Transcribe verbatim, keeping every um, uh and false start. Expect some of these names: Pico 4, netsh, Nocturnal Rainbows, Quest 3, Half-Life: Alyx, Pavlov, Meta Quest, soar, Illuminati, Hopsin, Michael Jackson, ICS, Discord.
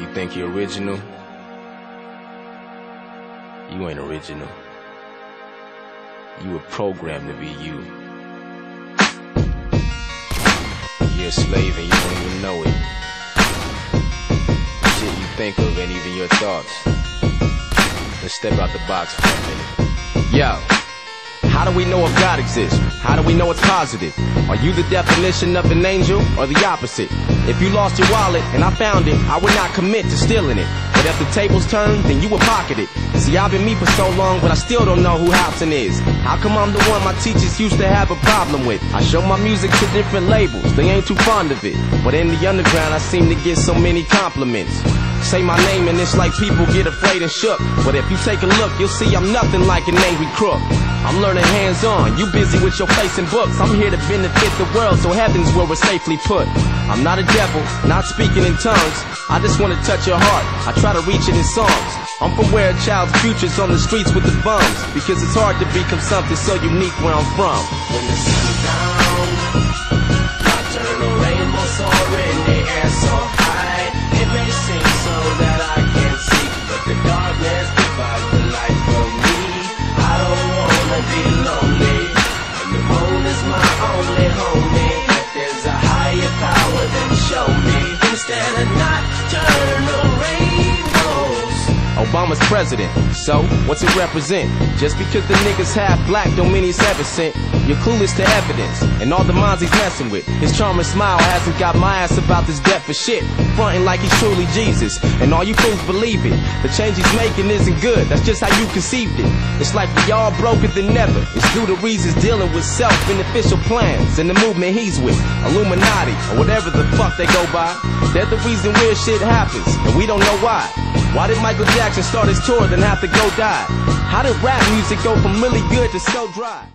You think you're original? You ain't original. You were programmed to be you. You're a slave and you don't even know it. The shit you think of ain't even your thoughts. Let's step out the box for a minute. Yo, how do we know if God exists? How do we know it's positive? Are you the definition of an angel or the opposite? If you lost your wallet and I found it, I would not commit to stealing it. But if the tables turned, then you would pocket it. See, I've been me for so long, but I still don't know who Hopsin is. How come I'm the one my teachers used to have a problem with? I show my music to different labels, they ain't too fond of it. But in the underground, I seem to get so many compliments. Say my name and it's like people get afraid and shook. But if you take a look, you'll see I'm nothing like an angry crook. I'm learning hands-on, you busy with your face in books. I'm here to benefit the world, so heaven's where we're safely put. I'm not a devil, not speaking in tongues. I just want to touch your heart, I try to reach it in songs. I'm from where a child's future's on the streets with the bums, because it's hard to become something so unique where I'm from. When the sun's down, nocturnal rainbow soaring, the air so high. It may seem so that I can't see, but the darkness provides the light for me. I don't wanna be lonely, and the moon is my only homie. If there's a higher power, then show me. Instead of nocturnal rainbows, Obama's president, so what's it represent? Just because the niggas half black don't mean he's heaven sent. You're clueless to evidence, and all the minds he's messing with. His charming smile hasn't got my ass about this death for shit. Fronting like he's truly Jesus, and all you fools believe it. The change he's making isn't good, that's just how you conceived it. It's like we all broker than ever. It's due to reasons dealing with self-beneficial plans and the movement he's with. Illuminati, or whatever the fuck they go by. They're the reason weird shit happens, and we don't know why. Why did Michael Jackson start his tour, then have to go die? How did rap music go from really good to so dry?